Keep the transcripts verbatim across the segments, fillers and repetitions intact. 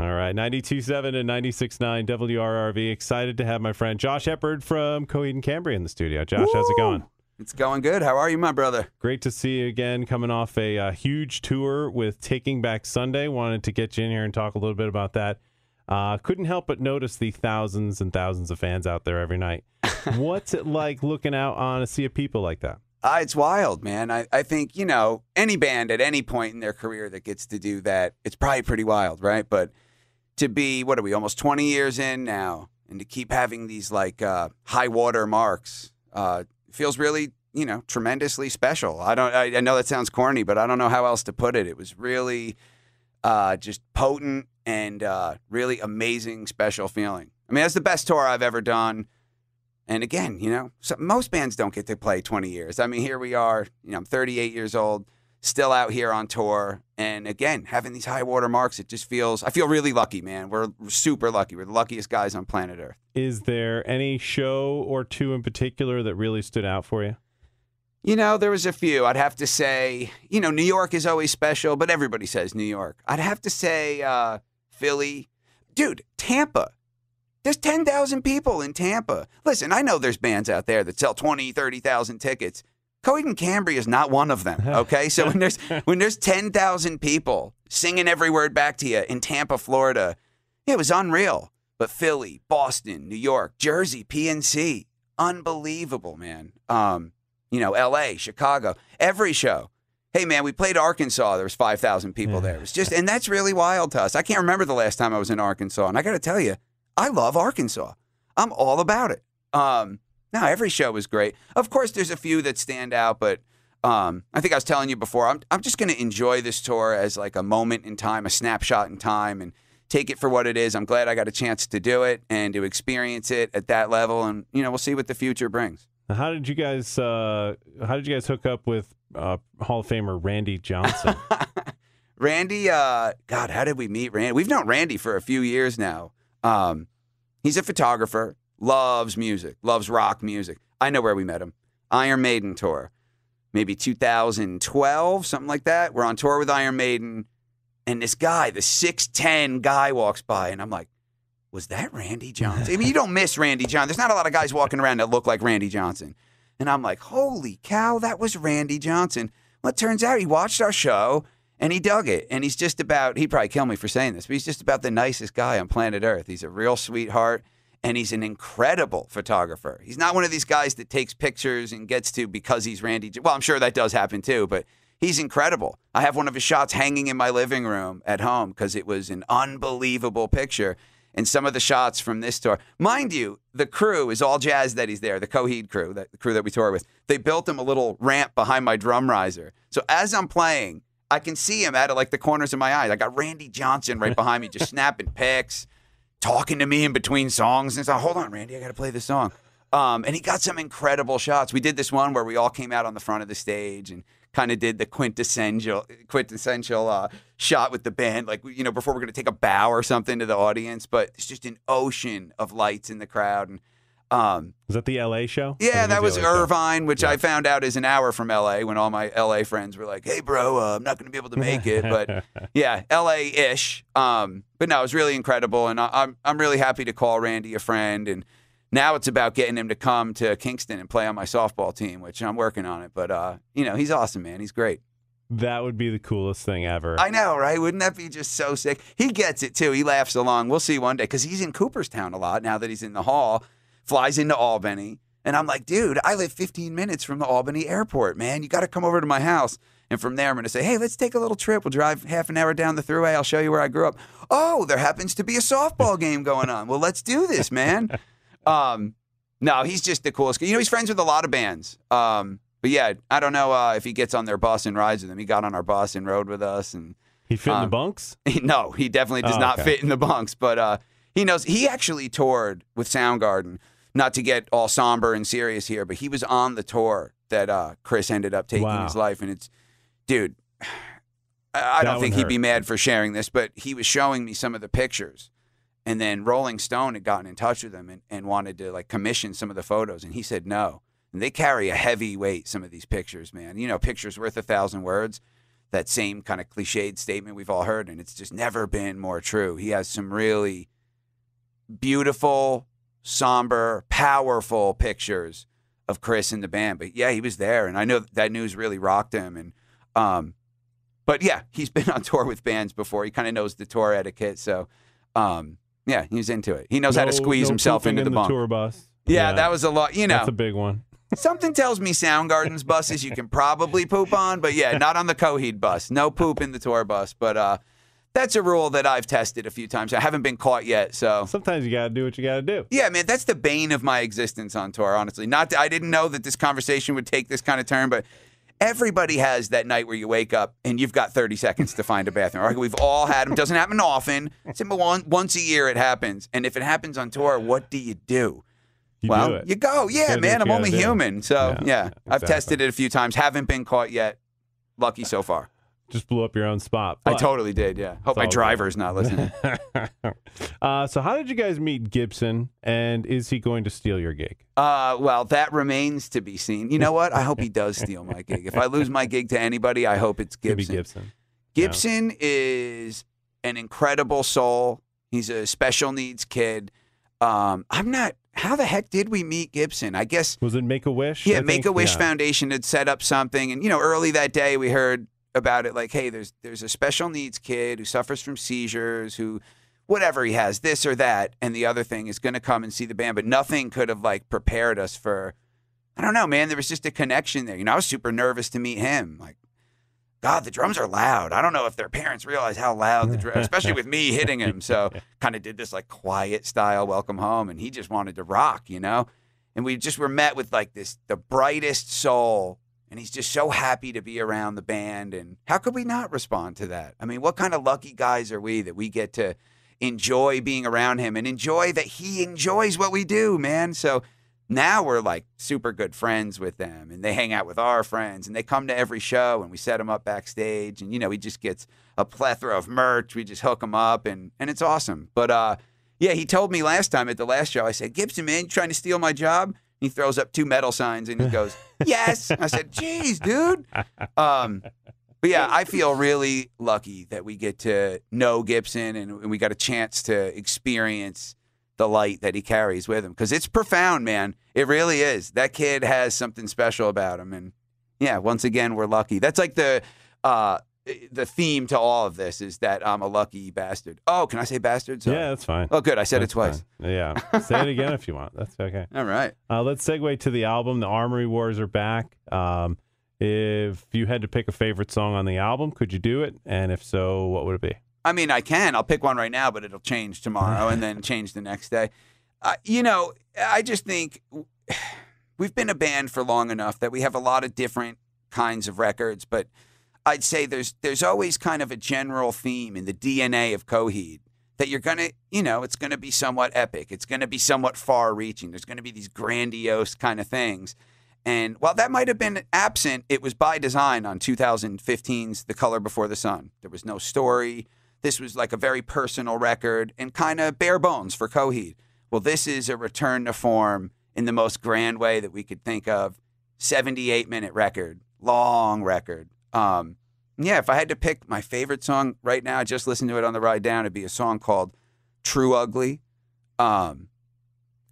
All right, ninety-two point seven and ninety-six point nine W R R V. Excited to have my friend Josh Eppard from Coheed and Cambria in the studio. Josh, Woo! How's it going? It's going good. How are you, my brother? Great to see you again, coming off a, a huge tour with Taking Back Sunday. Wanted to get you in here and talk a little bit about that. Uh, couldn't help but notice the thousands and thousands of fans out there every night. What's it like looking out on a sea of people like that? Uh, it's wild, man. I, I think, you know, any band at any point in their career that gets to do that, it's probably pretty wild, right? But to be, what are we, almost twenty years in now, and to keep having these, like, uh, high water marks uh, feels really, you know, tremendously special. I don't, I, I know that sounds corny, but I don't know how else to put it. It was really uh, just potent and uh, really amazing, special feeling. I mean, that's the best tour I've ever done. And again, you know, so most bands don't get to play twenty years. I mean, here we are, you know, I'm thirty-eight years old. Still out here on tour, and again, having these high water marks, it just feels, I feel really lucky, man. We're super lucky. We're the luckiest guys on planet Earth. Is there any show or two in particular that really stood out for you? You know, there was a few. I'd have to say, you know, New York is always special, but everybody says New York. I'd have to say uh, Philly. Dude, Tampa. There's ten thousand people in Tampa. Listen, I know there's bands out there that sell twenty, thirty thousand tickets. Coheed and Cambria is not one of them, okay? So when there's when there's ten thousand people singing every word back to you in Tampa, Florida, it was unreal. But Philly, Boston, New York, Jersey, P N C, unbelievable, man. Um, you know, L A, Chicago, every show. Hey, man, we played Arkansas. There was five thousand people yeah. there. It was just, and that's really wild to us. I can't remember the last time I was in Arkansas, and I got to tell you, I love Arkansas. I'm all about it. Um No, every show was great. Of course, there's a few that stand out, but um, I think I was telling you before, I'm, I'm just going to enjoy this tour as like a moment in time, a snapshot in time, and take it for what it is. I'm glad I got a chance to do it and to experience it at that level, and you know, we'll see what the future brings. How did you guys? Uh, how did you guys hook up with uh, Hall of Famer Randy Johnson? Randy, uh, God, how did we meet Randy? We've known Randy for a few years now. Um, he's a photographer. Loves music, loves rock music. I know where we met him. Iron Maiden tour, maybe two thousand twelve, something like that. We're on tour with Iron Maiden, and this guy, the six ten guy walks by, and I'm like, was that Randy Johnson? I mean, you don't miss Randy Johnson. There's not a lot of guys walking around that look like Randy Johnson. And I'm like, holy cow, that was Randy Johnson. Well, it turns out he watched our show, and he dug it. And he's just about, he'd probably kill me for saying this, but he's just about the nicest guy on planet Earth. He's a real sweetheart. And he's an incredible photographer. He's not one of these guys that takes pictures and gets to because he's Randy. Well, I'm sure that does happen too, but he's incredible. I have one of his shots hanging in my living room at home because it was an unbelievable picture. And some of the shots from this tour, mind you, the crew is all jazzed that he's there, the Coheed crew, the crew that we tour with. They built him a little ramp behind my drum riser. So as I'm playing, I can see him out of like the corners of my eyes. I got Randy Johnson right behind me just snapping pics, talking to me in between songs. And it's like, hold on, Randy, I got to play this song. Um, and he got some incredible shots. We did this one where we all came out on the front of the stage and kind of did the quintessential quintessential uh, shot with the band, like, you know, before we're going to take a bow or something to the audience. But it's just an ocean of lights in the crowd. And um, was that the L A show? Yeah, that was Irvine, which yeah. I found out is an hour from L A when all my L A friends were like, hey, bro, uh, I'm not going to be able to make it. But yeah, L A-ish. Um, but no, it was really incredible. And I, I'm, I'm really happy to call Randy a friend. And now it's about getting him to come to Kingston and play on my softball team, which I'm working on it. But, uh, you know, he's awesome, man. He's great. That would be the coolest thing ever. I know, right? Wouldn't that be just so sick? He gets it, too. He laughs along. We'll see one day because he's in Cooperstown a lot now that he's in the Hall. Flies into Albany, and I'm like, dude, I live fifteen minutes from the Albany airport, man. You got to come over to my house. And from there, I'm going to say, hey, let's take a little trip. We'll drive half an hour down the thruway. I'll show you where I grew up. Oh, there happens to be a softball game going on. Well, let's do this, man. Um, no, he's just the coolest. You know, he's friends with a lot of bands. Um, but, yeah, I don't know uh, if he gets on their bus and rides with them. He got on our bus and rode with us. And he fit um, in the bunks? No, he definitely does oh, not okay. fit in the bunks. But uh, he knows. He actually toured with Soundgarden. Not to get all somber and serious here, but he was on the tour that uh, Chris ended up taking wow. his life. And it's, dude, I, I don't think hurt. he'd be mad for sharing this, but he was showing me some of the pictures. And then Rolling Stone had gotten in touch with him and, and wanted to, like, commission some of the photos. And he said no. And they carry a heavy weight, some of these pictures, man. You know, pictures worth a thousand words. that same kind of cliched statement we've all heard, and it's just never been more true. He has some really beautiful, somber, powerful pictures of Chris and the band. But yeah, he was there, and I know that news really rocked him. And um, but yeah, he's been on tour with bands before. He kind of knows the tour etiquette, so um, yeah, he's into it. He knows no, how to squeeze no himself into in the, the bunk. Tour bus. Yeah, yeah, that was a lot. You know, that's a big one. Something tells me Soundgarden's buses you can probably poop on, but yeah, not on the Coheed bus. No poop in the tour bus, but uh, that's a rule that I've tested a few times. I haven't been caught yet, so. Sometimes you gotta do what you gotta do. Yeah, man, that's the bane of my existence on tour, honestly. Not, I didn't know that this conversation would take this kind of turn, but everybody has that night where you wake up and you've got thirty seconds to find a bathroom. All right, we've all had them. Doesn't happen often. It's in Milan, once a year it happens, and if it happens on tour, what do you do? You well, you go. Yeah, you man, I'm only do. human. So, yeah, yeah. Exactly. I've tested it a few times. Haven't been caught yet. Lucky so far. Just blew up your own spot. I totally did, yeah. Hope my driver's good. Not listening. uh, so how did you guys meet Gibson, and is he going to steal your gig? Uh, well, that remains to be seen. You know what? I hope he does steal my gig. If I lose my gig to anybody, I hope it's Gibson. It'll be Gibson. Gibson yeah. is an incredible soul. He's a special needs kid. Um, I'm not... How the heck did we meet Gibson? I guess... Was it Make a Wish? Yeah, Make a Wish yeah. Foundation had set up something. And, you know, early that day we heard about it, like, hey, there's there's a special needs kid who suffers from seizures, who, whatever he has, this or that, and the other thing is going to come and see the band. But nothing could have, like, prepared us for... I don't know, man. There was just a connection there. You know, I was super nervous to meet him. Like, God, the drums are loud. I don't know if their parents realize how loud the drums, especially with me hitting him. So kind of did this like quiet style welcome home, and he just wanted to rock, you know? And we just were met with like this, the brightest soul, and he's just so happy to be around the band. And how could we not respond to that? I mean, what kind of lucky guys are we that we get to enjoy being around him and enjoy that he enjoys what we do, man? So now we're like super good friends with them, and they hang out with our friends, and they come to every show, and we set them up backstage, and you know, he just gets a plethora of merch. We just hook them up, and and it's awesome. But uh, yeah, he told me last time at the last show, I said, Gibson, man, you trying to steal my job? And he throws up two metal signs and he goes, yes. I said, geez, dude. Um, but yeah, I feel really lucky that we get to know Gibson, and, and we got a chance to experience the light that he carries with him, because it's profound, man. It really is. That kid has something special about him, and yeah, once again, we're lucky. That's like the uh, the theme to all of this is that I'm a lucky bastard. Oh, can I say bastard? Sorry. Yeah, that's fine. Oh, good. I said that's it twice. Fine. Yeah, say it again if you want. That's okay. All right. Uh, let's segue to the album. The Armory Wars are back. Um, if you had to pick a favorite song on the album, could you do it? And if so, what would it be? I mean, I can. I'll pick one right now, but it'll change tomorrow and then change the next day. Uh, you know, I just think we've been a band for long enough that we have a lot of different kinds of records, but I'd say there's there's always kind of a general theme in the D N A of Coheed that you're going to, you know, it's going to be somewhat epic. It's going to be somewhat far-reaching. There's going to be these grandiose kind of things. And while that might have been absent, it was by design on two thousand fifteen's The Color Before the Sun. There was no story. This was like a very personal record and kind of bare bones for Coheed. Well, this is a return to form in the most grand way that we could think of. seventy-eight minute record, long record. Um, yeah, if I had to pick my favorite song right now, I just listened to it on the ride down. It'd be a song called True Ugly. Um,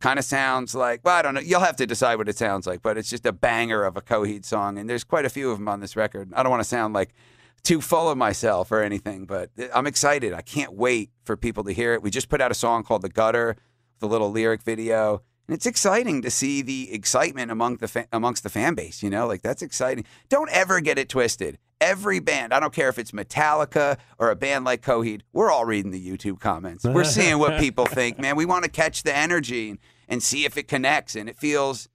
kind of sounds like, well, I don't know. You'll have to decide what it sounds like, but it's just a banger of a Coheed song. And there's quite a few of them on this record. I don't want to sound like too full of myself or anything, but I'm excited. I can't wait for people to hear it. We just put out a song called The Gutter, the little lyric video, and it's exciting to see the excitement among the fa- amongst the fan base, you know? Like, that's exciting. Don't ever get it twisted. Every band, I don't care if it's Metallica or a band like Coheed, we're all reading the YouTube comments. We're seeing what people think, man. We want to catch the energy and, and see if it connects, and it feels,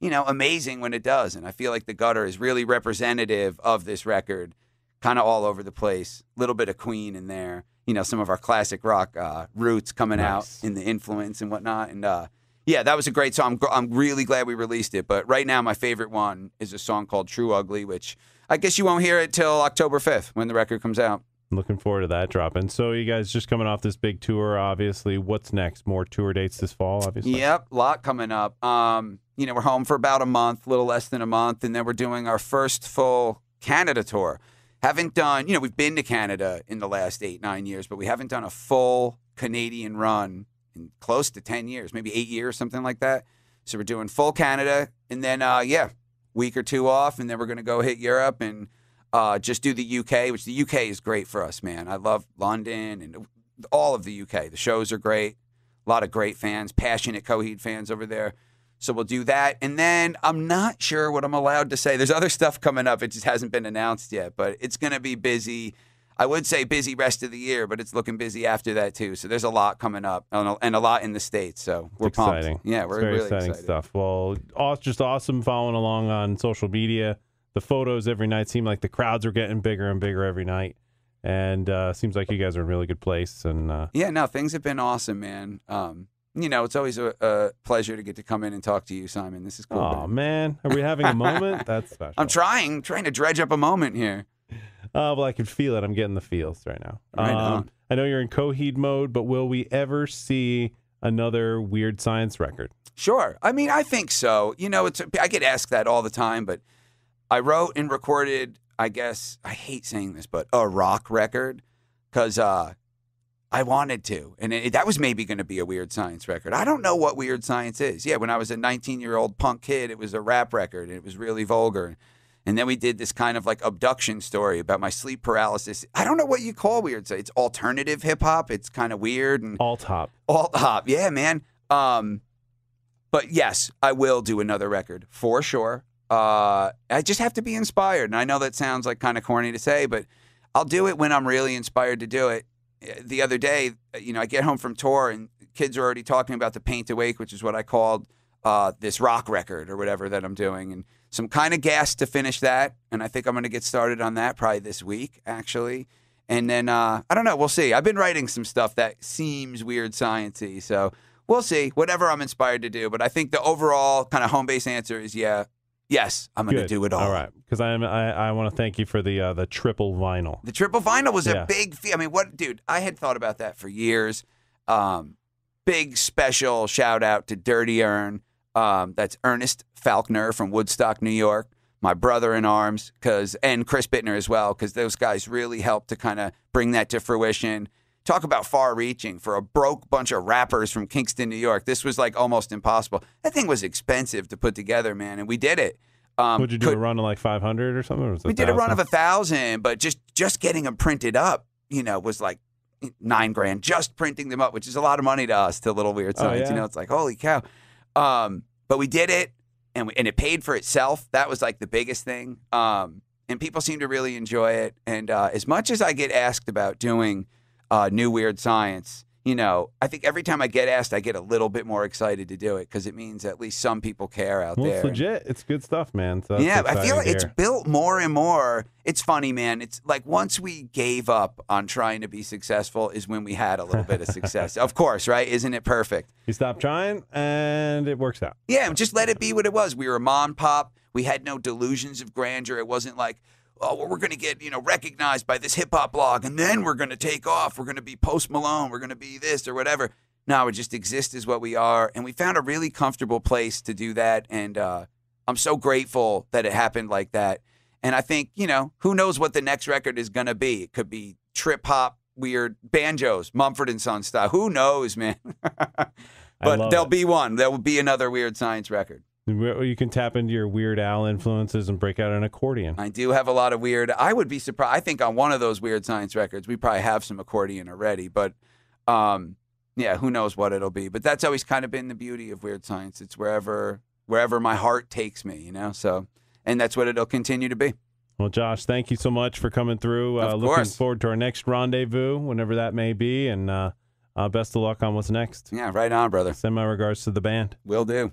you know, amazing when it does, and I feel like The Gutter is really representative of this record. Kind of all over the place, a little bit of Queen in there, you know, some of our classic rock uh, roots coming nice. Out in the influence and whatnot. And uh, yeah, that was a great song. I'm really glad we released it. But right now, my favorite one is a song called True Ugly, which I guess you won't hear it till October fifth when the record comes out. Looking forward to that dropping. So you guys just coming off this big tour, obviously. What's next? More tour dates this fall, obviously? Yep, a lot coming up. Um, you know, we're home for about a month, a little less than a month, and then we're doing our first full Canada tour. Haven't done, you know, we've been to Canada in the last eight, nine years, but we haven't done a full Canadian run in close to ten years, maybe eight years, something like that. So we're doing full Canada, and then, uh, yeah, week or two off, and then we're going to go hit Europe and uh, just do the U K, which the U K is great for us, man. I love London and all of the U K. The shows are great. A lot of great fans, passionate Coheed fans over there. So we'll do that. And then I'm not sure what I'm allowed to say. There's other stuff coming up. It just hasn't been announced yet, but it's going to be busy. I would say busy rest of the year, but it's looking busy after that too. So there's a lot coming up and a lot in the States. So we're exciting. pumped. Yeah, we're it's very really exciting excited. stuff. Well, just awesome following along on social media. The photos every night seem like the crowds are getting bigger and bigger every night. And uh seems like you guys are in a really good place. And uh... yeah, no, things have been awesome, man. Um, you know, it's always a, a pleasure to get to come in and talk to you, Simon. This is cool. Oh, man. Are we having a moment? That's special. I'm trying, trying to dredge up a moment here. Uh, well, I can feel it. I'm getting the feels right now. Right um, on. I know you're in Coheed mode, but will we ever see another Weerd Science record? Sure. I mean, I think so. You know, it's I get asked that all the time, but I wrote and recorded, I guess, I hate saying this, but a rock record because uh, I wanted to. And it, that was maybe going to be a Weerd Science record. I don't know what Weerd Science is. Yeah, when I was a nineteen-year-old punk kid, it was a rap record, and it was really vulgar. And then we did this kind of like abduction story about my sleep paralysis. I don't know what you call Weerd Science. It's alternative hip-hop. It's kind of weird. and Alt-hop. Alt-hop, yeah, man. Um, but, yes, I will do another record for sure. Uh, I just have to be inspired. And I know that sounds like kind of corny to say, but I'll do it when I'm really inspired to do it. The other day, you know, I get home from tour and kids are already talking about the Paint Awake, which is what I called uh, this rock record or whatever that I'm doing. And so I'm kind of gassed to finish that. And I think I'm going to get started on that probably this week, actually. And then, uh, I don't know, we'll see. I've been writing some stuff that seems Weerd Science-y, so we'll see. Whatever I'm inspired to do. But I think the overall kind of home base answer is, yeah, Yes, I'm going to do it all. All right, because I, I want to thank you for the uh, the triple vinyl. The triple vinyl was yeah. a big fee. I mean, what, dude, I had thought about that for years. Um, big special shout out to Dirty Urn. Um, that's Ernest Faulkner from Woodstock, New York, my brother in arms, cause, and Chris Bittner as well, because those guys really helped to kind of bring that to fruition. Talk about far-reaching for a broke bunch of rappers from Kingston, New York. This was like almost impossible. That thing was expensive to put together, man, and we did it. Um, Would you do could, a run of like five hundred or something? Or was it we did a run of one thousand, but just, just getting them printed up, you know, was like nine grand. Just printing them up, which is a lot of money to us, to Little Weerd Science. Oh, yeah. You know, it's like, holy cow. Um, but we did it, and, we, and it paid for itself. That was like the biggest thing. Um, and people seem to really enjoy it. And uh, as much as I get asked about doing... Uh, new Weerd Science, you know, I think every time I get asked, I get a little bit more excited to do it because it means at least some people care out well, there. It's legit. It's good stuff, man. So yeah, I feel like it's built more and more. It's funny, man. It's like once we gave up on trying to be successful is when we had a little bit of success. Of course, right? Isn't it perfect? You stop trying and it works out. Yeah, just let it be what it was. We were mom and pop. We had no delusions of grandeur. It wasn't like, oh, well, we're going to get, you know, recognized by this hip-hop blog, and then we're going to take off. We're going to be Post Malone. We're going to be this or whatever. No, it just exists as what we are, and we found a really comfortable place to do that, and uh, I'm so grateful that it happened like that. And I think, you know, who knows what the next record is going to be. It could be trip-hop, weird banjos, Mumford and Sons style. Who knows, man? But there'll it. be one. There will be another Weerd Science record. You can tap into your Weird Al influences and break out an accordion. I do have a lot of weird. I would be surprised. I think on one of those Weerd Science records, we probably have some accordion already. But, um, yeah, who knows what it'll be. But that's always kind of been the beauty of Weerd Science. It's wherever wherever my heart takes me, you know. So, and that's what it'll continue to be. Well, Josh, thank you so much for coming through. Uh, of course. Looking forward to our next rendezvous, whenever that may be. And uh, uh, best of luck on what's next. Yeah, right on, brother. Send my regards to the band. Will do.